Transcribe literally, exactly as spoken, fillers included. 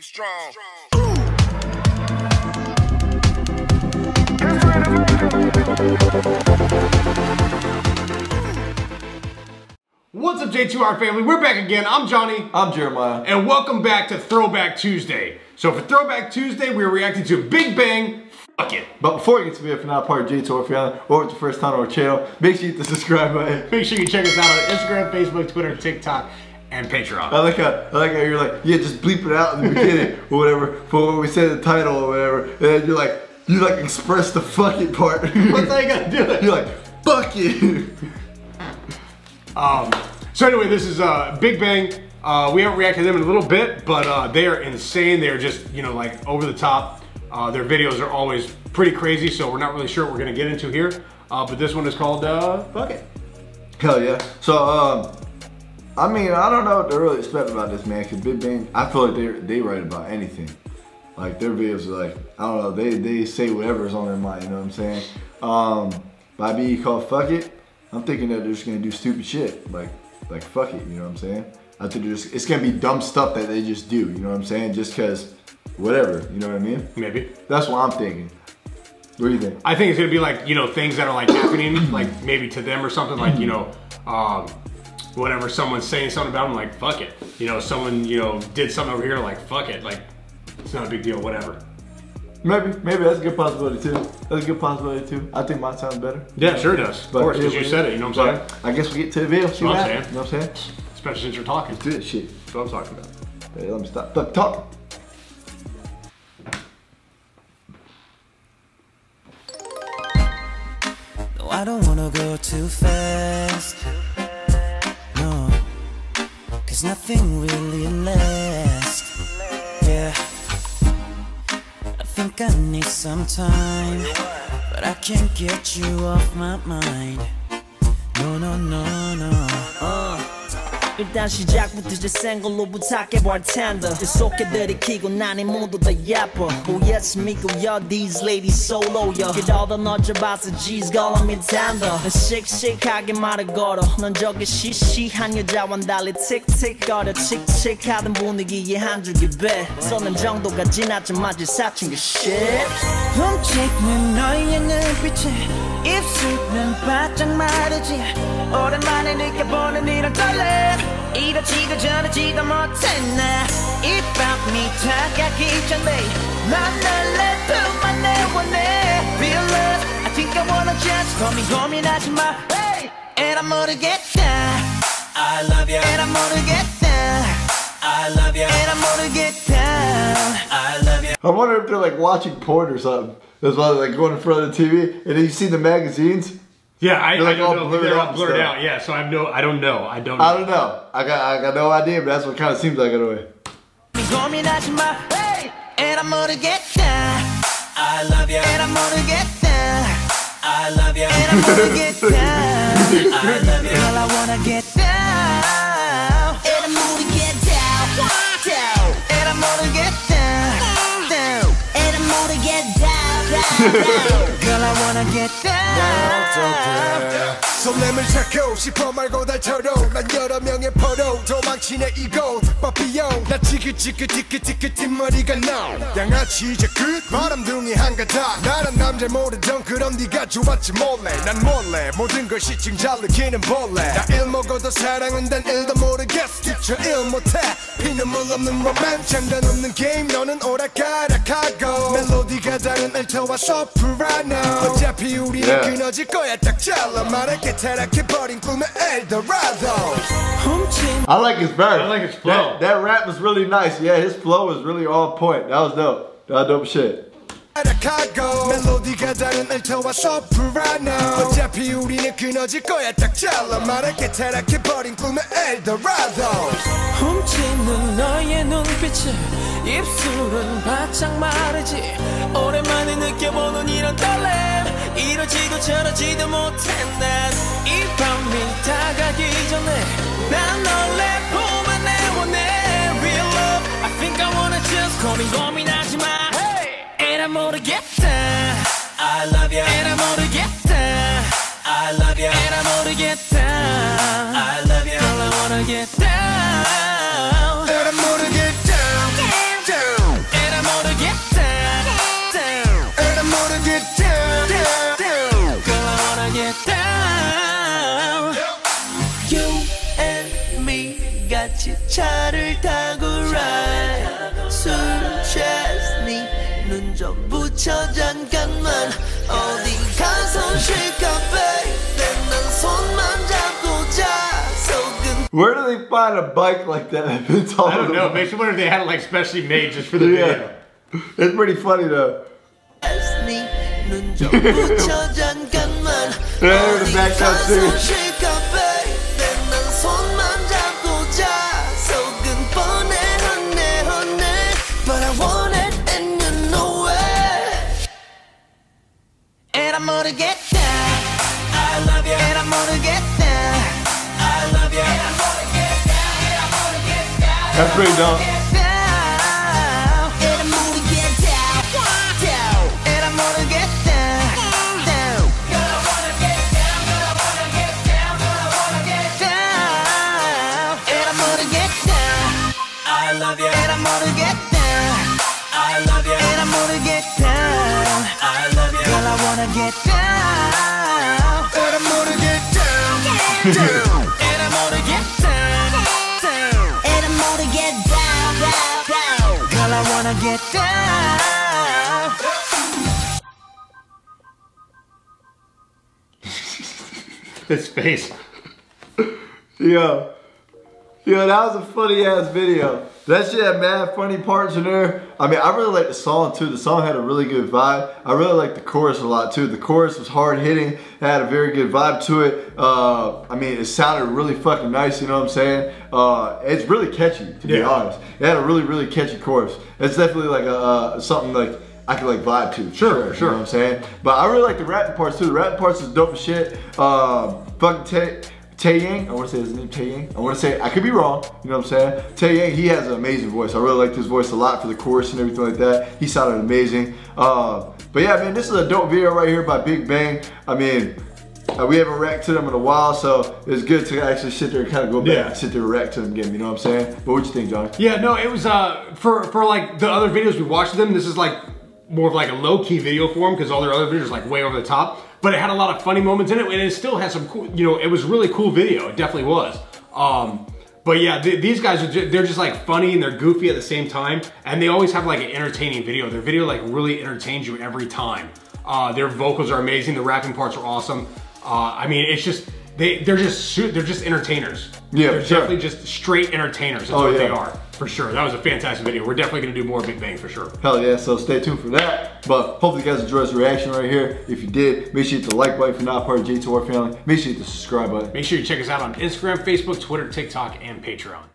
Be strong. What's up, J two R family? We're back again. I'm Johnny. I'm Jeremiah. And welcome back to Throwback Tuesday. So for Throwback Tuesday, we're reacting to Big Bang. Fuck it. But before you get to me, if you're not part of J two R family, or it's your first time on our channel, make sure you hit the subscribe button. Make sure you check us out on Instagram, Facebook, Twitter, TikTok, and Patreon. I like how, I like how you're like, yeah, just bleep it out in the beginning or whatever for what we said in the title or whatever. And then you're like, you like express the fuck it part. What's that you gotta do it? You're like, fuck it. um, so anyway, this is uh, Big Bang. Uh, we haven't reacted to them in a little bit, but uh, they are insane. They are just, you know, like over the top. Uh, their videos are always pretty crazy, so we're not really sure what we're gonna get into here. Uh, but this one is called uh, Fuck It. Hell yeah. So, um, I mean, I don't know what to really expect about this, man, because Big Bang, I feel like they they write about anything. Like, their videos are like, I don't know, they, they say whatever's on their mind, you know what I'm saying? Um, by being called Fuck It, I'm thinking that they're just gonna do stupid shit. Like, like fuck it, you know what I'm saying? I think they're just, it's gonna be dumb stuff that they just do, you know what I'm saying? Just cause, whatever, you know what I mean? Maybe. That's what I'm thinking. What do you think? I think it's gonna be like, you know, things that are like happening, like maybe to them or something, like, you know, um, whatever, someone's saying something about them, like, fuck it. You know, someone, you know, did something over here, like, fuck it. Like, it's not a big deal, whatever. Maybe, maybe that's a good possibility, too. That's a good possibility, too. I think mine sounds better. Yeah, sure does. Of course, because you said it, you know what I'm saying? I guess we get to the video, see what happens. You know what I'm saying? Especially since you're talking. Let's do this shit. That's what I'm talking about. Hey, let me stop. Stop talking. No, I don't want to go too fast. Cause nothing really lasts. Yeah, I think I need some time, but I can't get you off my mind. No, no, no, no. Uh. 일단 시작부터 제 생걸로 부탁해 볼 텐데 속에 들이키고 나니 모두 다 예뻐 Oh yes 믿고 you're these ladies solo yeah 그저 너져봐서 G's calling me tender 씩씩하게 말을 걸어 넌 저기 시시한 여자와는 달리 틱틱거려 칙칙하던 분위기에 한 줄기 배 쏘는 정도가 지나치면 이제 사춘기 shit 훔치는 너의 눈빛에 입술은 바짝 마르지 오랜만에 느껴보는 이런 떨림 이러지도 저러지도 못했나 이 밤이 다가기 전에 난 날래 뿐만 내 원해 Real love I think I wanna just 고민 고민하지 마 hey! And I 모르겠다 I love you And I 모르겠다 I love you And I 모르겠다 I love you I wonder if they're like watching porn or something. That's why they're like going in front of the T V, and then you see the magazines. Yeah, I, like I don't all know. Blurred they're all blurred out. out. Yeah, so I know. I don't know. I don't. Know. I don't know. I got. I got no idea. But that's what kind of seems like in a way. And I'm gonna get down. I love you. And I'm gonna get down. I love you. And I'm gonna get down. I love you. All I wanna get down. And I'm gonna get down. Down. And I'm gonna get down. Down. And I'm gonna get down. Girl, I wanna get down. 설렘을 찾고 싶어 말고 달처럼 난 여러 명의 포로 도망치네 이곳 바삐용 나 지긋지긋지긋지긋 뒷머리가 나 양아치 이제 끝 바람둥이 한가닥 나란 남자 모르던 그럼 네가 좋았지 몰래 난 몰래 모든 걸 시침 잘 느끼는 벌레 나 일 먹어도 사랑은 단 일도 모르겠어 뒤쳐 일 못해 피눈물 없는 로맨 장단 없는 게임 너는 오락가락하고 멜로디가 다른 일 I like his verse. I like his flow. That, that rap was really nice. Yeah, his flow was really on point. That was dope. That was dope shit. 입술은 바짝 마르지 오랜만에 느껴보는 이런 떨림 이러지도 저러지도 못했네 이 밤이 다가기 전에 난 원래 보면 내 원해 Real love I think I wanna just 고민 고민하지 마 hey! And I'm 모르겠다 I love you And I'm 모르겠다 I love you And I'm 모르겠다 I love you All I wanna get down And I'm 모르겠다 down 같이 차를 타고 ride 술 취했니 눈 좀 붙여 잠깐만 어디 가서 쉴까 baby 난 손만 잡고 자. Where do they find a bike like that? I've been talking I don't know. It makes me wonder if they had it like specially made just for the yeah. video. It's pretty funny though. They're the back top singing. And I'm gonna get down. I love you. And I'm gonna get down. That's pretty dumb. I love you, and I'm gonna get down. I love you, and I'm gonna get down. I love you, girl, I wanna get down. And I'm gonna get down, and I'm gonna get down, and I'm gonna get down, down, down. Girl, I wanna get down. His face. Yo, yo, that was a funny ass video. That shit had mad funny parts in there. I mean, I really liked the song too. The song had a really good vibe. I really liked the chorus a lot too. The chorus was hard hitting. It had a very good vibe to it. Uh, I mean, it sounded really fucking nice, you know what I'm saying? Uh, it's really catchy, to be yeah. honest. It had a really, really catchy chorus. It's definitely like a, uh, something like I could like vibe to. Sure, sure. sure. You know what I'm saying? But I really like the rapping parts too. The rapping parts is dope as shit. Uh, fucking tech. Tae Yang, I wanna say his name Tae Yang. I wanna say, I could be wrong, you know what I'm saying? Tae Yang, he has an amazing voice. I really liked his voice a lot for the chorus and everything like that. He sounded amazing. Uh, but yeah, man, this is a dope video right here by Big Bang. I mean, uh, we haven't reacted to them in a while, so it's good to actually sit there and kind of go back yeah. and sit there and react to them again, you know what I'm saying? But what'd you think, Johnny? Yeah, no, it was, uh, for, for like the other videos we watched them, this is like more of like a low-key video for them because all their other videos are like way over the top. But it had a lot of funny moments in it, and it still had some cool, you know, it was a really cool video. It definitely was. Um, but yeah, th these guys, are ju they're just like funny and they're goofy at the same time. And they always have like an entertaining video. Their video like really entertains you every time. Uh, their vocals are amazing. The rapping parts are awesome. Uh, I mean, it's just, they, they're just they're just entertainers. Yeah, They're sure. definitely just straight entertainers. That's oh, what yeah. they are, for sure. That was a fantastic video. We're definitely gonna do more Big Bang, for sure. Hell yeah, so stay tuned for that. But hopefully you guys enjoyed this reaction right here. If you did, make sure you hit the like button if you're not part of J two R Family. Make sure you hit the subscribe button. Make sure you check us out on Instagram, Facebook, Twitter, TikTok, and Patreon.